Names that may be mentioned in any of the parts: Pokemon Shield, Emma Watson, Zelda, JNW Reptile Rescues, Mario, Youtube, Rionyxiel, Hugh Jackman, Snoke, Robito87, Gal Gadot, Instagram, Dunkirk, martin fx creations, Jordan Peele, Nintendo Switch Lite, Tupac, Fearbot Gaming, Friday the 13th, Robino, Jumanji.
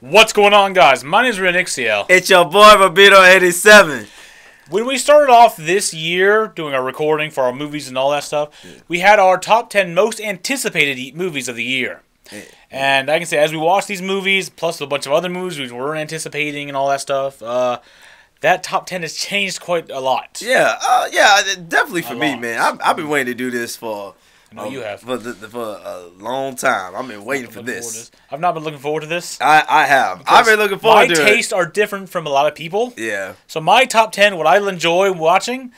What's going on, guys? My name is Rionyxiel. It's your boy, Robito87. When we started off this year doing our recording for our movies and all that stuff, we had our top 10 most anticipated movies of the year. And I can say, as we watched these movies, plus a bunch of other movies we weren't anticipating and all that stuff, that top 10 has changed quite a lot. Yeah, definitely for me, man. I've been waiting to do this for... No, you have for a long time. I've been waiting for this. I've not been looking forward to this. I have. I've been looking forward to it. My tastes are different from a lot of people. Yeah. So my top 10, what I'll enjoy watching,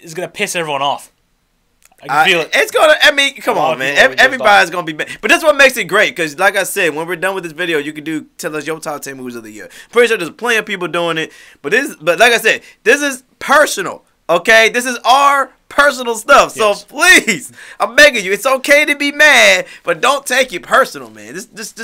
is gonna piss everyone off. I can feel it. It's gonna. I mean, come on, man. Everybody's gonna be bad. But that's what makes it great. Because, like I said, when we're done with this video, you can tell us your top 10 movies of the year. Pretty sure there's plenty of people doing it. But like I said, this is personal. Okay, this is our personal stuff, so please, I'm begging you, it's okay to be mad, but don't take it personal, man. Just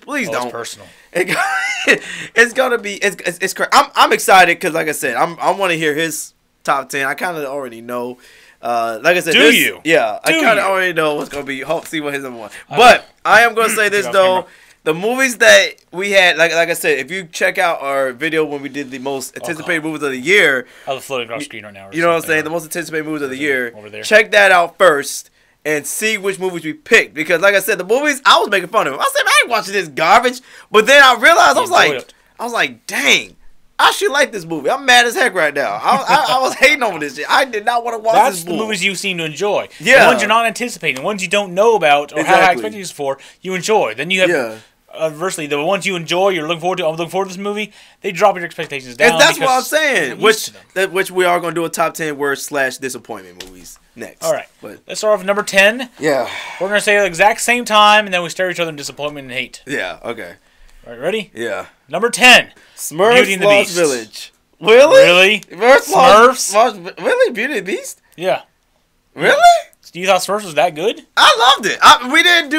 please don't. It's personal. It's gonna be, it's crazy. I'm excited because, like I said, I want to hear his top 10. I kind of already know. Like I said, I kind of already know what's gonna be. Hope see what his number one. But I am gonna say this though. The movies that we had, like I said, if you check out our video when we did the most anticipated movies of the year. I was floating off screen right now. You know what I'm saying? The most anticipated movies of the year. Over there. Check that out first and see which movies we picked. Because, like I said, the movies, I was making fun of them. I said, I ain't watching this garbage. But then I realized, I was like, dang, I should like this movie. I'm mad as heck right now. I was hating on this shit. I did not want to watch this movie. That's the movies you seem to enjoy. Yeah. The ones you're not anticipating. The ones you don't know about or have expectations for, you enjoy. Then you have... Yeah. Adversely, the ones you enjoy, you're looking forward to. I'm looking forward to this movie. They drop your expectations down. And that's what I'm saying. Which we are going to do a top 10 worst / disappointment movies next. All right, but let's start off with number 10. Yeah, we're gonna say it at the exact same time, and then we stare at each other in disappointment and hate. Yeah. Okay. All right. Ready? Yeah. Number 10. Smurfs Beauty and the Beast. Village. Really? Smurfs. Really? Beauty and the Beast. Yeah. Really? You thought Smurfs was that good? I loved it. We didn't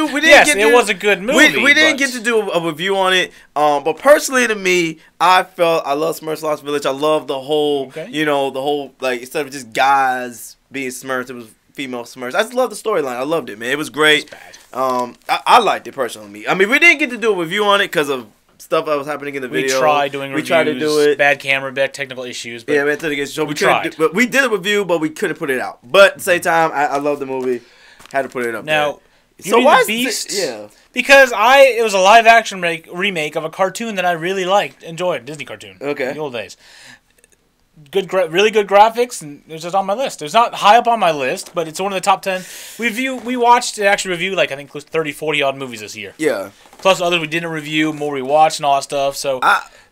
was a good movie. We didn't get to do a review on it. But personally, to me, I love Smurfs Lost Village. I love the whole, like, instead of just guys being Smurfs, it was female Smurfs. I just loved the storyline. I loved it, man. It was great. It was bad. I liked it personally. I mean, we didn't get to do a review on it because of stuff that was happening in the video. We tried doing reviews. We tried to do it. Bad camera, bad technical issues. But yeah, man, we tried. But we did a review, but we couldn't put it out. But at the same time, I love the movie. Had to put it up now. So why Beast? Yeah, because it was a live action remake of a cartoon that I really liked, enjoyed. Disney cartoon. Okay, in the old days. Good, really good graphics, and it was just on my list. It's not high up on my list, but it's one of the top 10. We watched and actually reviewed, like, I think close to 30, 40 odd movies this year. Yeah. Plus others we didn't review, more we watched and all that stuff. So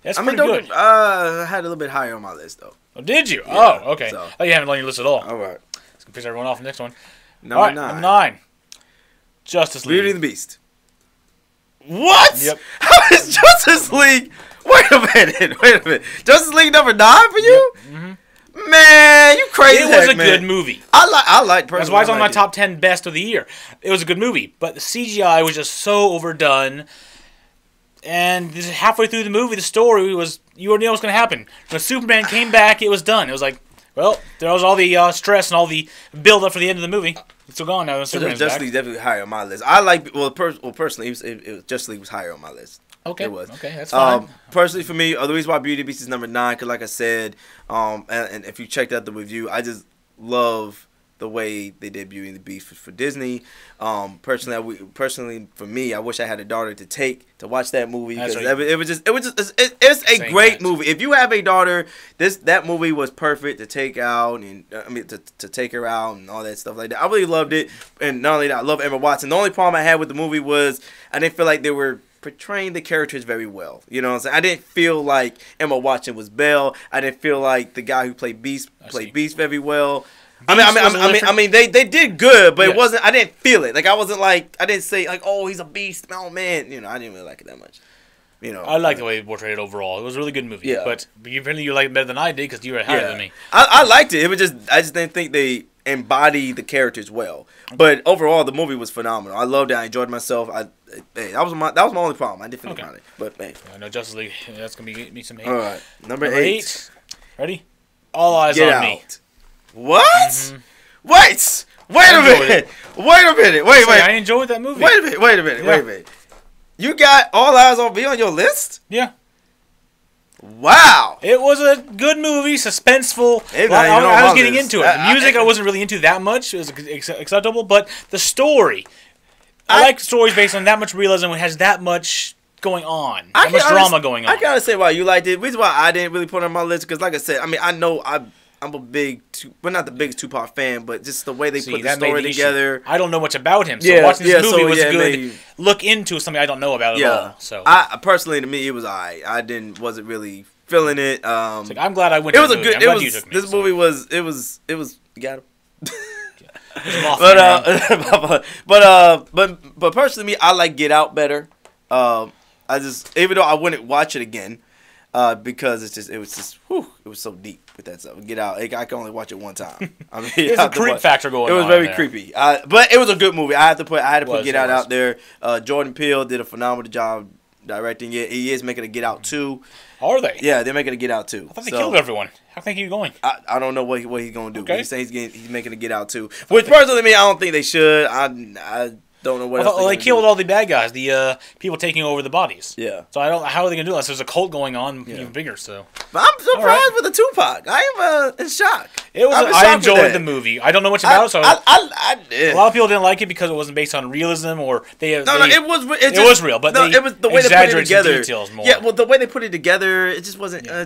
that's pretty good. I had a little bit higher on my list though. Oh, did you? Yeah, oh, okay. So. Oh, you haven't on your list at all. All right. Let's piss everyone off. The next one. Number 9. Number 9. Justice League. Beauty and the Beast. What? Yep. How is Justice League? Wait a minute. Justice League number 9 for you? Mm-hmm. Man, you crazy. It was a good movie. I like. That's why it's on my top 10 best of the year. It was a good movie, but the CGI was just so overdone. And halfway through the movie, the story was you already know what's gonna happen. When Superman came back, it was done. It was like, well, there was all the stress and all the build up for the end of the movie. It's still gone now. So Justice League definitely higher on my list. I like. Well, personally, it was Justice League was higher on my list. Okay. It was. Okay, that's fine. Personally, for me, the reason why Beauty and the Beast is number 9, because like I said, and if you checked out the review, I just love the way they did Beauty and the Beast for Disney. Personally, for me, I wish I had a daughter to watch that movie because it was a great movie. If you have a daughter, that movie was perfect to take out and to take her out and all that stuff like that. I really loved it, and not only that, I love Emma Watson. The only problem I had with the movie was I didn't feel like they were portraying the characters very well. You know what I'm saying? I didn't feel like Emma Watson was Belle. I didn't feel like the guy who played Beast played Beast very well. I mean, they did good, but it wasn't. I didn't feel it. Like I didn't say like, oh, he's a beast. Oh man, you know, I didn't really like it that much. You know, I like the way it portrayed it overall. It was a really good movie. Yeah. But apparently you liked it better than I did because you were higher than me. I liked it. It was just I didn't think they embodied the characters well. But overall, the movie was phenomenal. I loved it. I enjoyed myself. That was my only problem. I didn't think about it. But man, I know Justice League. That's gonna be me some hate. All right, number 8. Ready? All Eyes on Me. What? Mm-hmm. Wait a minute. Wait a minute. Wait. I enjoyed that movie. Wait a minute. You got All Eyes on Me on your list? Yeah. Wow. It was a good movie, suspenseful. I was getting into it. The music I wasn't really into that much. It was acceptable, but the story. I like stories based on that much realism. It has that much going on. That much drama going on. I gotta say why you liked it. The reason why I didn't really put it on my list, because like I said, I mean, I know I'm a big, well, not the biggest Tupac fan, but just the way they put the story together. I don't know much about him, so watching this movie was a good look into something I don't know about at all. So I personally, to me, it was alright. I wasn't really feeling it. It's like, I'm glad I went. It was a good. This movie was. It was. You got him. But personally, me, I like Get Out better. I just, even though I wouldn't watch it again, because it was so deep. That stuff. Get Out. I can only watch it one time. I mean, there's a creep factor going on. It was very creepy, but it was a good movie. I had to put Get Out out there. Jordan Peele did a phenomenal job directing it. He is making a Get Out 2. Are they? Yeah, they're making a Get Out 2. I thought they killed everyone. How can he keep going? I don't know what he's going to do. Okay. He's saying he's making a Get Out 2, which personally, I don't think they should. I don't know what else they killed all the bad guys, the people taking over the bodies. Yeah. So I don't. How are they gonna do that? So there's a cult going on, even bigger. So. But I'm surprised with the Tupac. I am in shock. I enjoyed the movie. I don't know much about it. So a lot of people didn't like it because it wasn't based on realism or they. It was. It was real, but it was the way they put it together. Details more. Yeah, well, the way they put it together, it just wasn't. Yeah.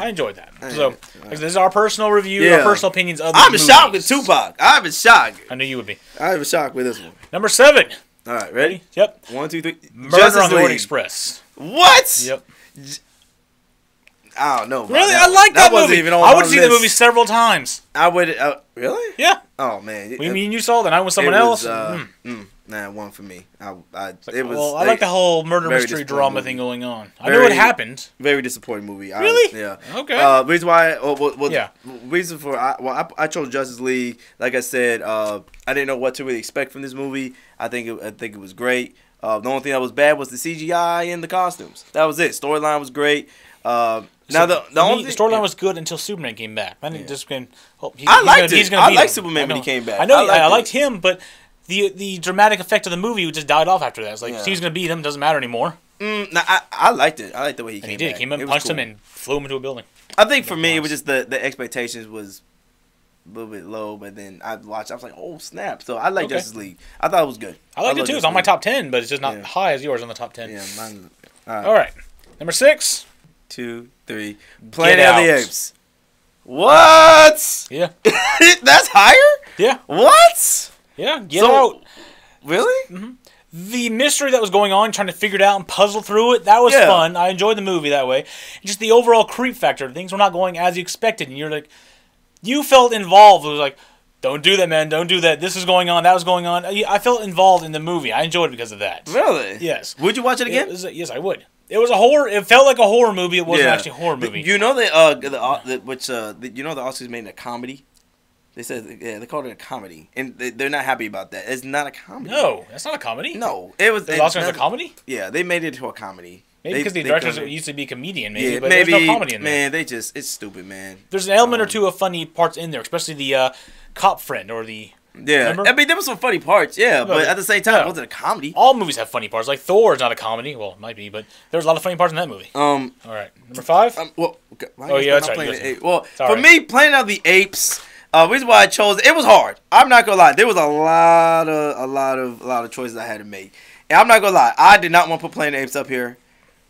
I enjoyed that. So this is our personal review, our personal opinions of the movie. I'm in shock with Tupac. I'm in shock. I knew you would be. I'm in shock with this one. Number 7. All right, ready? Yep. 1, 2, 3. Murder on the Orient Express. What? Yep. I don't know. Really, I like that movie. Wasn't even on I would see the movie several times. I would. Really? Yeah. Oh man. You mean you saw that? I was someone else. Nah, one for me. I like the whole murder mystery drama thing going on. I knew it happened. Very disappointing movie. Really? Yeah. Okay. Reason why? Reason for? I chose Justice League. Like I said, I didn't know what to really expect from this movie. I think it was great. The only thing that was bad was the CGI and the costumes. That was it. Storyline was great. Now the storyline was good until Superman came back. I liked it. I liked Superman when he came back. I know I liked him, but the dramatic effect of the movie just died off after that. It's like he's gonna beat him, doesn't matter anymore. No, I liked it. I liked the way he came back. He came in, punched him, and flew him into a building. I think for me it was just the expectations was a little bit low, but then I watched. I was like, oh snap! So I like Justice League. I thought it was good. I liked it too. It's on my top 10, but it's just not high as yours on the top 10. Yeah, mine. All right, number 6. 2, 3. Planet of the Apes. What? Yeah. That's higher? Yeah. What? Yeah, Get Out. Really? Mm-hmm. The mystery that was going on, trying to figure it out and puzzle through it, that was fun. I enjoyed the movie that way. Just the overall creep factor. Things were not going as you expected. And you're like, you felt involved. It was like, don't do that, man. Don't do that. This is going on. That was going on. I felt involved in the movie. I enjoyed it because of that. Really? Yes. Would you watch it again? Yes, I would. It was a horror. It felt like a horror movie. It wasn't actually a horror movie. You know the Oscars made it a comedy. They said they called it a comedy, and they're not happy about that. It's not a comedy. No, that's not a comedy. No, it was. The Oscars a comedy? Yeah, they made it to a comedy. Maybe because the directors used to be a comedian, maybe, but there's no comedy in there. Man, it's stupid, man. There's an element or two of funny parts in there, especially the cop friend or the. Yeah, remember? I mean, there were some funny parts, but at the same time, it wasn't a comedy. All movies have funny parts. Like, Thor is not a comedy. Well, it might be, but there was a lot of funny parts in that movie. All right. Number 5? That's right. Well, for me, Planet of the Apes, reason why I chose it was hard. I'm not going to lie. There was a lot of choices I had to make. And I'm not going to lie. I did not want to put Planet of the Apes up here,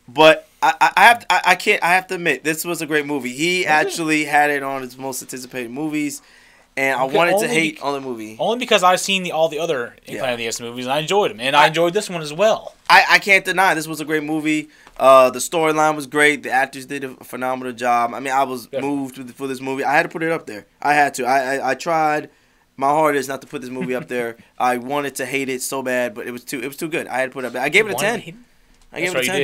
but... I have to admit, this was a great movie. He actually had it on his most anticipated movies. And I wanted to hate on the movie. Only because I've seen all the other Planet of the Apes movies, and I enjoyed them. And I enjoyed this one as well. I can't deny this was a great movie. The storyline was great. The actors did a phenomenal job. I mean, I was moved for this movie. I had to put it up there. I had to. I tried my hardest not to put this movie up there. I wanted to hate it so bad, but it was too good. I had to put it up there. I gave it a 10. I gave it a 10.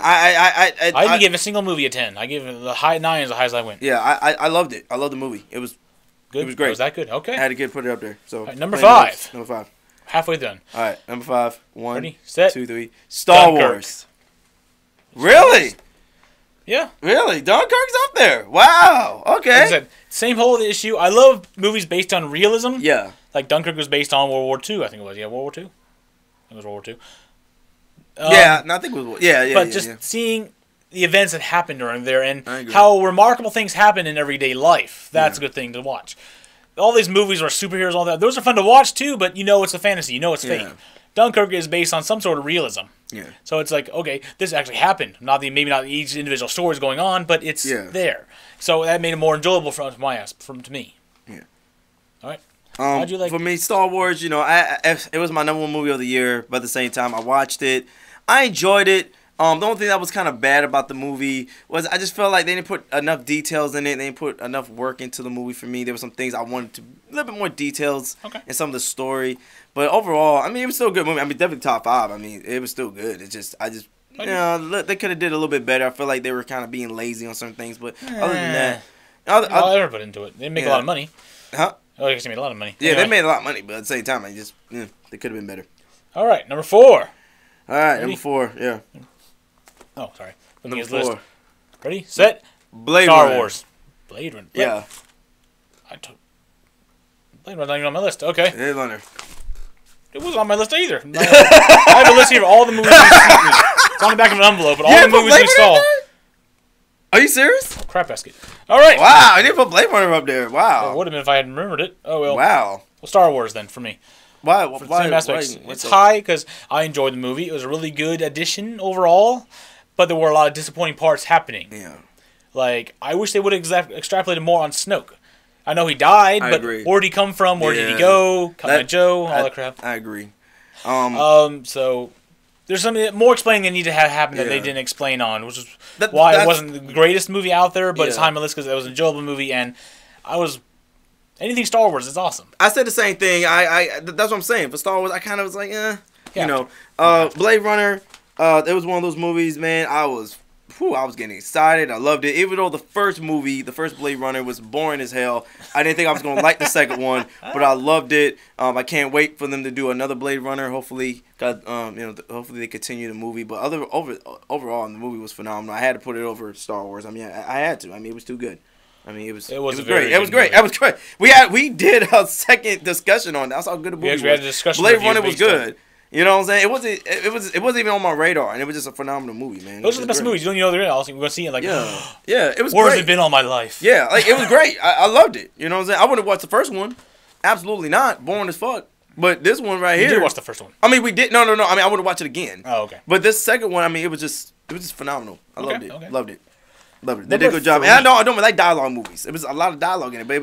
I didn't give a single movie a 10. I gave it the high 9 as the highest I went. Yeah, I loved it. I loved the movie. It was... Good. It was great. Was that good? Okay. I had to put it up there. So right, number 5. Number 5. Halfway done. All right. Number 5. 1, ready, set, 2, 3. Star Wars. Really? Yeah. Really? Dunkirk's up there. Wow. Okay. Like I said, same whole issue. I love movies based on realism. Yeah. Like Dunkirk was based on World War II. I think it was. Yeah, World War II. It was World War II. Yeah, no, I think it was. Yeah. But just seeing the events that happened during there and how remarkable things happen in everyday life. That's a good thing to watch. All these movies are superheroes, all that. Those are fun to watch too, but you know it's a fantasy. You know it's fake. Dunkirk is based on some sort of realism. Yeah. So it's like, okay, this actually happened. Not the maybe not each individual story is going on, but it's there. So that made it more enjoyable from my ass, to me. Yeah. All right. How'd you like for me, Star Wars, you know, it was my #1 movie of the year, but at the same time, I watched it. I enjoyed it. The only thing that was kind of bad about the movie was I just felt like they didn't put enough details in it. They didn't put enough work into the movie for me. There were some things I wanted to, a little bit more details in some of the story. But overall, I mean, it was still a good movie. I mean, definitely top 5. I mean, it was still good. It's just, you know, they could have did a little bit better. I feel like they were kind of being lazy on certain things. But other than that. Everybody into it. They make a lot of money. Huh? Oh, I guess they made a lot of money. Yeah, anyway. They made a lot of money, but at the same time, I just, they could have been better. All right, number 4. All right, number 4, yeah. Oh, sorry. Number 4. Ready, set, Blade Runner. Star Wars. Blade Runner. Yeah. Blade Runner's not even on my list. Okay. Blade Runner. It wasn't on my list either. I have a list here of all the movies you saw. It's on the back of an envelope, but all the movies you saw. Are you serious? Crap basket. All right. Wow, I didn't put Blade Runner up there. Wow. It would have been if I hadn't remembered it. Oh, well. Wow. Well, Star Wars then for me. Wow. It's high because I enjoyed the movie. It was a really good addition overall, but there were a lot of disappointing parts happening. Yeah. Like, I wish they would have extrapolated more on Snoke. I know he died, but where did he come from? Where did he go? Joe, all that crap. I agree. So there's something more explaining that needed to have happened that they didn't explain on, which is why it wasn't the greatest movie out there, but it's high on my list because it was an enjoyable movie, and I was anything Star Wars is awesome. I said the same thing. That's what I'm saying. For Star Wars, I kind of was like, you know, Blade Runner. It was one of those movies, man. I was getting excited. I loved it. Even though the first movie, the first Blade Runner, was boring as hell, I didn't think I was going to like the second one, but I loved it. I can't wait for them to do another Blade Runner. Hopefully, you know, hopefully they continue the movie. But overall, the movie was phenomenal. I had to put it over Star Wars. I mean, I had to. I mean, it was too good. I mean, it was great. It was great. It was great. We did a second discussion on that. That's how good the movie was. We had a discussion. Blade Runner was good. You know what I'm saying? It wasn't even on my radar, and it was just a phenomenal movie, man. Those are the best movies. You don't know they're in. I was gonna see it like it was. Where has it been all my life? Yeah, like it was great. I loved it. You know what I'm saying? I wouldn't watch the first one. Absolutely not. Boring as fuck. But this one right here. You did watch the first one. I mean, we did. No. I mean, I would watch it again. Oh, okay. But this second one, I mean, it was just phenomenal. I loved it. Okay. Loved it. Loved it. They did a good job. And I don't like dialogue movies. It was a lot of dialogue in it, but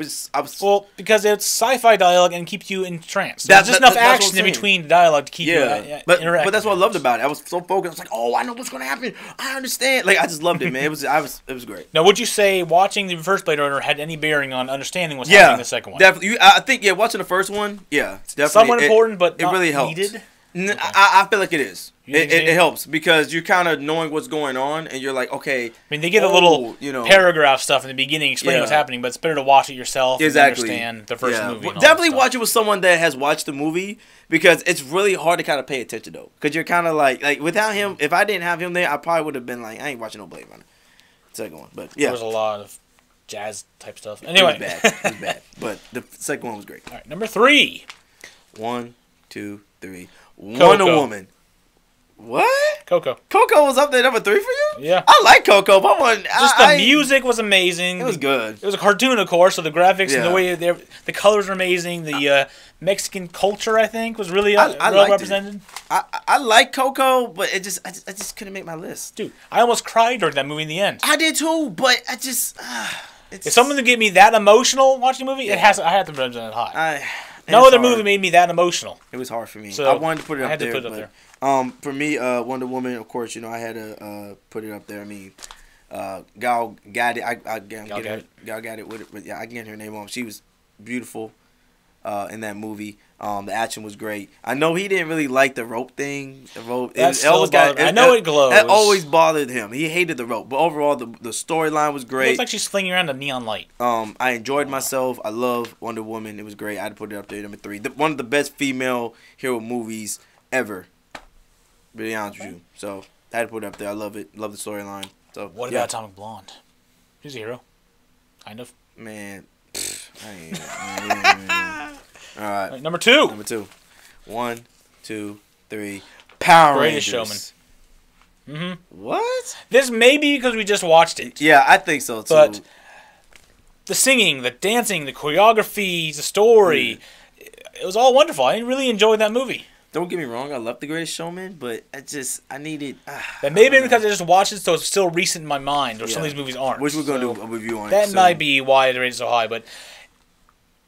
well, because it's sci-fi dialogue and keeps you entranced. There's just enough action in between dialogue to keep you interacting. But that's what I loved about it. I was so focused. I was like, oh, I know what's gonna happen. I understand. Like I just loved it, man. It was great. Now, would you say watching the first Blade Runner had any bearing on understanding what's happening in the second one? Definitely. I think watching the first one, it's definitely somewhat important, but it really helped. Needed. Okay. I feel like it is. It helps because you're kind of knowing what's going on, and you're like, okay. I mean, they get a little paragraph stuff in the beginning explaining what's happening, but it's better to watch it yourself and understand the first movie. Well, definitely watch it with someone that has watched the movie because it's really hard to kind of pay attention, though. Because you're kind of like without him, if I didn't have him there, I probably would have been like, I ain't watching no Blade Runner. Second one. But, yeah. There was a lot of jazz type stuff. Anyway. It was bad. But the second one was great. All right, number 3. 1, 2, 3. Wonder Woman. What? Coco. Coco was up there number 3 for you? Yeah. I like Coco. But the music was amazing. It was good. It was a cartoon, of course, so the graphics and the way the colors were amazing. The Mexican culture, I think, was really well represented. I like Coco, but I just couldn't make my list. Dude, I almost cried during that movie in the end. I did too, but I just... if someone could get me that emotional watching a movie, I had to represent it high. No other movie made me that emotional. It was hard for me. So I wanted to put it up there. For me, Wonder Woman, of course, you know, I had to put it up there. I mean, Gal Gadot. Gal Gadot with I can get her name on. She was beautiful in that movie. The action was great. I know he didn't really like the rope thing. The rope. I know it glows. That always bothered him. He hated the rope. But overall, the storyline was great. It looks like she's flinging around a neon light. I enjoyed myself. I love Wonder Woman. It was great. I'd put it up there, number 3. One of the best female hero movies ever. To be honest with you. So I had to put it up there. I love it. Love the storyline. So what about Atomic Blonde? She's a hero. Kind of. Man. I ain't. All right. Number 2. 1, 2, 3. Power Rangers. Greatest Showman. Mm-hmm. What? This may be because we just watched it. Yeah, I think so, too. But the singing, the dancing, the choreography, the story, it was all wonderful. I really enjoyed that movie. Don't get me wrong, I love The Greatest Showman, but I needed... that may have been because I just watched it, so it's still recent in my mind, or some of these movies aren't. Which we're going to do a review on. That might be why the rate's so high, but...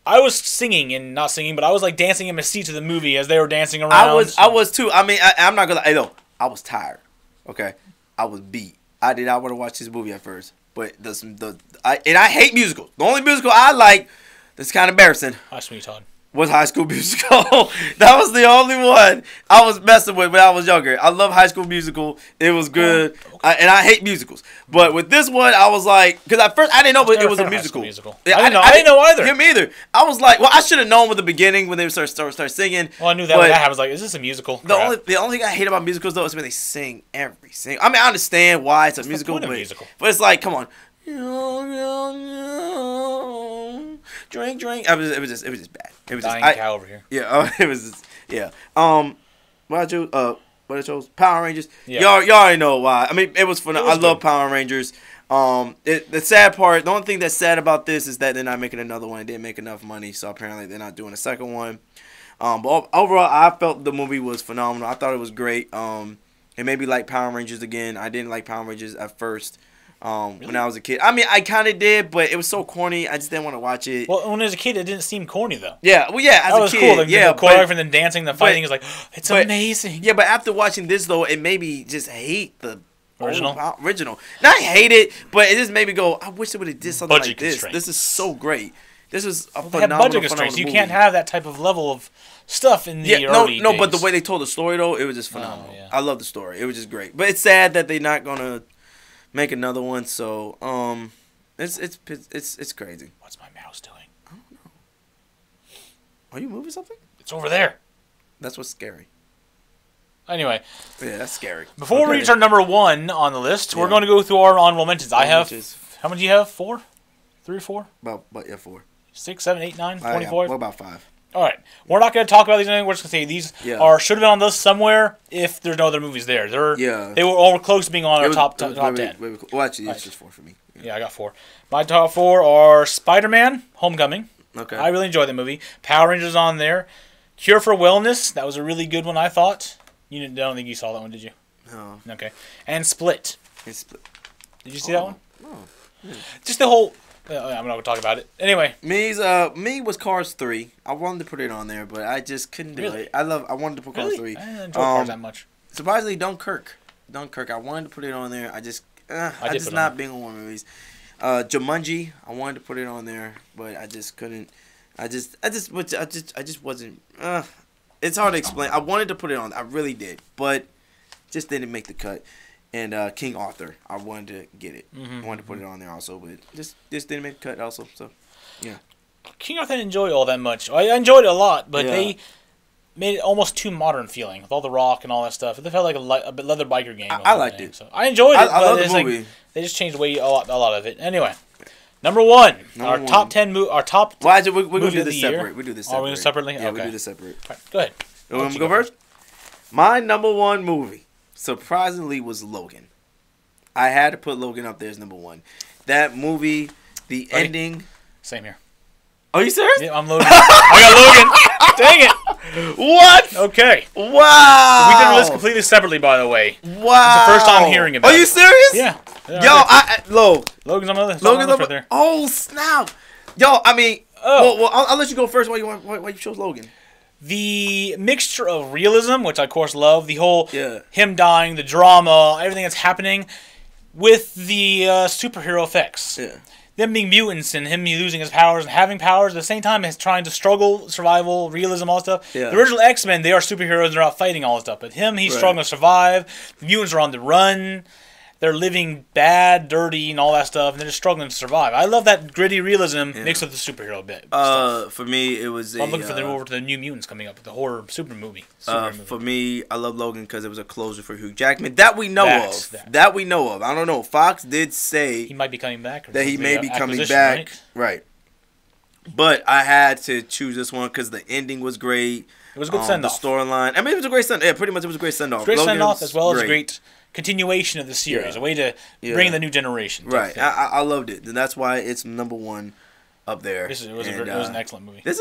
I was singing and not singing, but I was like dancing in my seat to the movie as they were dancing around. I was too. I mean, I'm not gonna lie. No, I was tired. Okay, I was beat. I did not want to watch this movie at first, but I hate musicals. The only musical I like that's kind of embarrassing. High School Musical. Was High School Musical. That was the only one I was messing with when I was younger. I love High School Musical. It was good, and I hate musicals. But with this one, I was like, because at first I didn't know it was a musical. Yeah, I didn't know either. Him either. I was like, well, I should have known with the beginning when they start singing. Well, I knew that when that happened. I was like, is this a musical? The only thing I hate about musicals though is when they sing every single. I mean, I understand why it's a musical, but it's like, come on. Drink. It was just bad. It was Dying just, cow over here. Yeah, it was. Just, yeah. What I chose? Power Rangers. Yeah. Y'all already know why. I mean, it was fun. I love Power Rangers. The sad part. The only thing that's sad about this is that they're not making another one. They didn't make enough money, so apparently they're not doing a second one. But overall, I felt the movie was phenomenal. I thought it was great. It made me like Power Rangers again. I didn't like Power Rangers at first. Really? When I was a kid. I mean, I kind of did, but it was so corny. I just didn't want to watch it. Well, when I was a kid, it didn't seem corny, though. Yeah, well, yeah, as that a was kid. Cool. Like, yeah, the choreography and then dancing, the fighting is like, it's amazing. Yeah, but after watching this, though, it made me just hate the original. Not hate it, but it just made me go, I wish it would have did something budget like this. This is so great. This is a phenomenal budget constraints. You can't have that type of level of stuff in the early days. But the way they told the story, though, it was just phenomenal. Oh, yeah. I love the story. It was just great. But it's sad that they're not going to make another one, so it's crazy. What's my mouse doing? I don't know. Are you moving something? It's over there. That's what's scary. Anyway. Yeah, that's scary. Before we reach our number one on the list, we're going to go through our honorable mentions. I have how many do you have? Four? Three or four? About 4. 6, 7, 8, 9, 24. What about 5? All right, we're not going to talk about these anymore. We're just going to say these should have been on the list somewhere if there's no other movies there. They were all close to being on our top 10. Well, actually, it's just 4 for me. Yeah, I got 4. My top 4 are Spider-Man: Homecoming. Okay. I really enjoyed that movie. Power Rangers on there. Cure for Wellness. That was a really good one, I thought. I don't think you saw that one, did you? No. Okay. And Split. Did you see that one? No. Yeah. Just the whole... I'm not going to talk about it. Anyway. Me was Cars 3. I wanted to put it on there, but I just couldn't do it. I wanted to put Cars 3. I didn't enjoy Cars that much. Surprisingly, Dunkirk. I wanted to put it on there. I just... I just not being on war movies. Jumanji. I wanted to put it on there, but I just couldn't. I just wasn't... it's hard to explain. I wanted to put it on. I really did. But just didn't make the cut. And King Arthur, I wanted to get it. I wanted to put it on there also, but this didn't make a cut also. So, yeah. King Arthur didn't enjoy all that much. I enjoyed it a lot, but they made it almost too modern feeling with all the rock and all that stuff. It felt like a leather biker game. I liked it. So I enjoyed it. I love the movie. Like, they just changed a lot of it. Anyway, number one, our top 10 movie. Our top. Why is it? We're gonna do this separate. We do this separate. Are we doing separately? Yeah, we do this separate. All right, go ahead. You want me to go first? My number one movie, surprisingly, was Logan. I had to put Logan up there as number one. That movie, the ending. Same here. Are you serious? Yeah, I'm Logan. I got Logan. Dang it. What? Okay. Wow. We did the list completely separately, by the way. Wow. It's the first time hearing about it. Are you serious? Yeah. Logan's on the list. Logan's on the list right there. Oh, snap. Yo, I mean, I'll let you go first why you chose Logan. The mixture of realism, which I, of course, love, the whole him dying, the drama, everything that's happening, with the superhero effects. Yeah. Them being mutants and him losing his powers and having powers at the same time as trying to struggle, survival, realism, all that stuff. Yeah. The original X-Men, they are superheroes, they're out fighting all that stuff. But him, he's struggling to survive. The mutants are on the run. They're living bad, dirty, and all that stuff, and they're just struggling to survive. I love that gritty realism mixed with the superhero bit. For me, it was. I'm looking forward to the New Mutants coming up, the horror super movie. For me, I love Logan because it was a closure for Hugh Jackman that we know of. That we know of. I don't know. Fox did say he might be coming back. That he may be coming back. Right. But I had to choose this one because the ending was great. It was a good send off. The storyline. I mean, it was a great send off. Yeah, pretty much, it was a great send off. Great send off as well as great continuation of the series, a way to bring the new generation. Right. I loved it, and that's why it's #1 up there. It was an excellent movie. This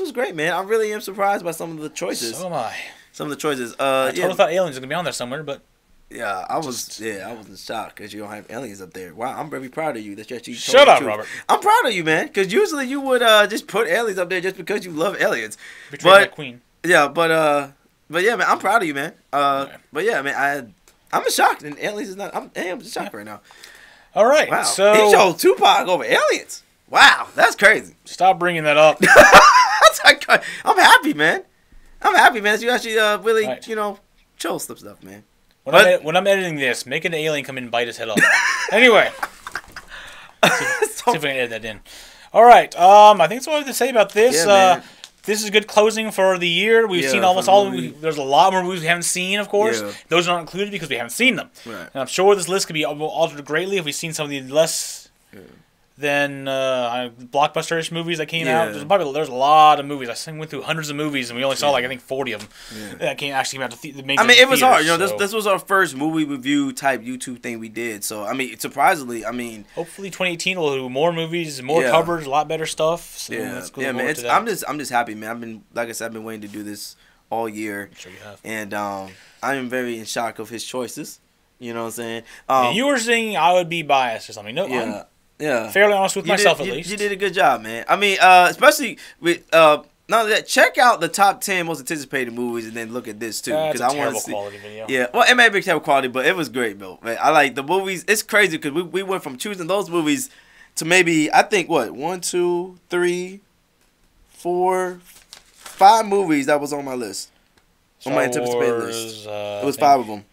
was great, man. I really am surprised by some of the choices. So am I. Some of the choices. I totally thought aliens were gonna be on there somewhere, but I was in shock because you don't have aliens up there. Wow, I'm very proud of you that you actually told the truth. Robert. I'm proud of you, man, because usually you would just put aliens up there just because you love aliens. Betrayed by Queen. Yeah, but yeah, man, I'm proud of you, man. But yeah, man, I'm shocked, and aliens is not. I'm shocked right now. All right, wow. So he chose Tupac over aliens. Wow, that's crazy. Stop bringing that up. I'm happy, man. I'm happy, man. You actually really, chose some stuff, man. When I'm editing this, make an alien come in and bite his head off. Anyway. See if we can edit that in. All right. I think that's all I have to say about this. Yeah, this is a good closing for the year. We've seen almost all of them. There's a lot more movies we haven't seen, of course. Yeah. Those aren't included because we haven't seen them. Right. And I'm sure this list could be altered greatly if we've seen some of the less than blockbuster-ish movies that came out. There's a lot of movies. I went through hundreds of movies, and we only saw, like, I think 40 of them that came out to the main. I mean, it was hard. You know, this was our first movie review type YouTube thing we did. So, I mean, surprisingly, I mean... Hopefully 2018 will do more movies, more coverage, a lot better stuff. So man, I'm just happy, man. Like I said, I've been waiting to do this all year. I'm sure you have. And I am very in shock of his choices. You know what I'm saying? You were saying I would be biased or something. No, yeah, fairly honest with myself, at least. You did a good job, man. I mean, especially with now that check out the top 10 most anticipated movies, and then look at this too, because I want to see. Quality video. Yeah, well, it may be terrible quality, but it was great, Bill. Man, I like the movies. It's crazy because we went from choosing those movies to maybe I think what 1, 2, 3, 4, 5 movies that was on my list, on my anticipated list. It was 5 of them.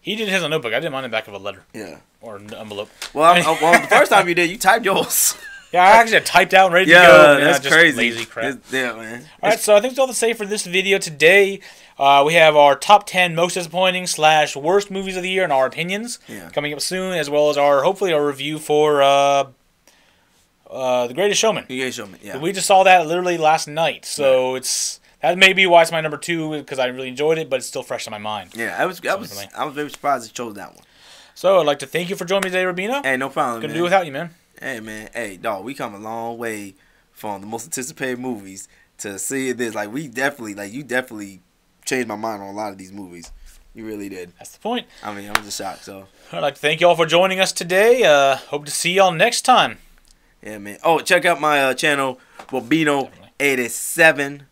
He did his on notebook. I did mine in the back of a letter. Yeah. Or an envelope. Well, the first time you did, you typed yours. Yeah, I actually had typed out and ready to go. Yeah, that's crazy. Lazy crap. Yeah, man. All right, so I think it's all to say for this video today. We have our top 10 most disappointing / worst movies of the year and our opinions coming up soon, as well as hopefully our review for The Greatest Showman. The Greatest Showman, yeah. We just saw that literally last night, so it's... That may be why it's my #2 because I really enjoyed it, but it's still fresh in my mind. Yeah, I was very surprised you chose that one. So I'd like to thank you for joining me today, Robino. Hey, no problem. Couldn't do without you, man. Hey, man. Hey, dog. We come a long way from the most anticipated movies to see this. Like you definitely changed my mind on a lot of these movies. You really did. That's the point. I mean, I'm just shocked. So I'd like to thank you all for joining us today. Hope to see y'all next time. Yeah, man. Oh, check out my channel, Robito87.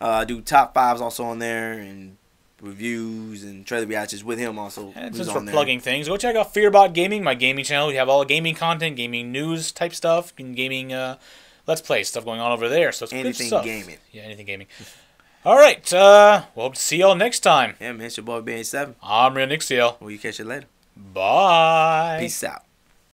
I do top 5s also on there, and reviews and trailer reactions with him also. And since we're plugging things, go check out Fearbot Gaming, my gaming channel. We have all the gaming content, gaming news type stuff, and gaming Let's Play stuff going on over there. So it's anything good stuff. Gaming. Yeah, anything gaming. All right. Well, hope to see y'all next time. Yeah, man. It's your boy, Robito87. I'm Rionyxiel. Well, you catch you later. Bye. Peace out.